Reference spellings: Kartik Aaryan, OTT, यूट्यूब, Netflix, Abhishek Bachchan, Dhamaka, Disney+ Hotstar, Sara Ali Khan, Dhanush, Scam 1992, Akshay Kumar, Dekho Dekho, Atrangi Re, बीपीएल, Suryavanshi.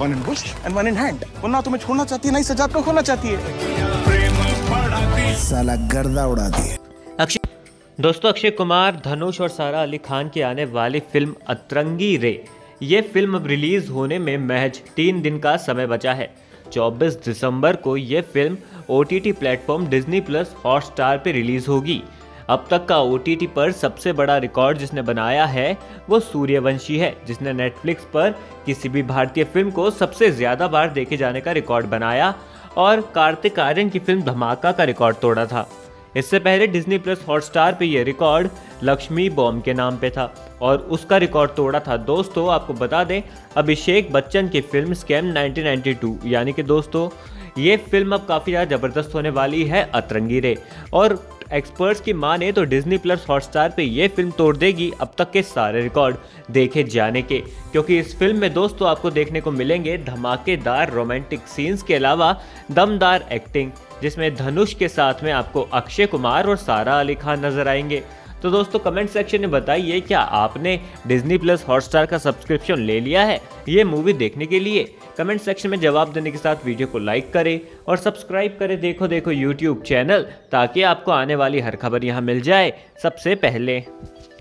one in bush and one in hand. वो ना तुम्हें छोड़ना चाहती है ना इस सजात को खोना चाहती है। साला गर्दा उड़ा दिए। दोस्तों अक्षय कुमार, धनुष और सारा अली खान की आने वाली फिल्म अतरंगी रे, ये फिल्म रिलीज होने में महज 3 दिन का समय बचा है। 24 दिसंबर को ये film OTT platform Disney plus Hotstar पर रिलीज होगी। अब तक का OTT पर सबसे बड़ा रिकॉर्ड जिसने बनाया है वो सूर्यवंशी है, जिसने नेटफ्लिक्स पर किसी भी भारतीय फिल्म को सबसे ज़्यादा बार देखे जाने का रिकॉर्ड बनाया और कार्तिक आर्यन की फिल्म धमाका का रिकॉर्ड तोड़ा था। इससे पहले डिज्नी प्लस हॉटस्टार पे ये रिकॉर्ड लक्ष्मी बॉम्ब के नाम पे था और उसका रिकॉर्ड तोड़ा था। दोस्तों आपको बता दें, अभिषेक बच्चन की फिल्म स्कैम 1992, यानी कि दोस्तों ये फिल्म अब काफ़ी ज़्यादा ज़बरदस्त होने वाली है अतरंगी रे, और एक्सपर्ट्स की माने तो डिज्नी प्लस हॉटस्टार पे ये फिल्म तोड़ देगी अब तक के सारे रिकॉर्ड देखे जाने के, क्योंकि इस फिल्म में दोस्तों आपको देखने को मिलेंगे धमाकेदार रोमांटिक सीन्स के अलावा दमदार एक्टिंग, जिसमें धनुष के साथ में आपको अक्षय कुमार और सारा अली खान नजर आएंगे। तो दोस्तों कमेंट सेक्शन में बताइए, क्या आपने डिज्नी प्लस हॉटस्टार का सब्सक्रिप्शन ले लिया है ये मूवी देखने के लिए? कमेंट सेक्शन में जवाब देने के साथ वीडियो को लाइक करें और सब्सक्राइब करें देखो देखो यूट्यूब चैनल, ताकि आपको आने वाली हर खबर यहाँ मिल जाए सबसे पहले।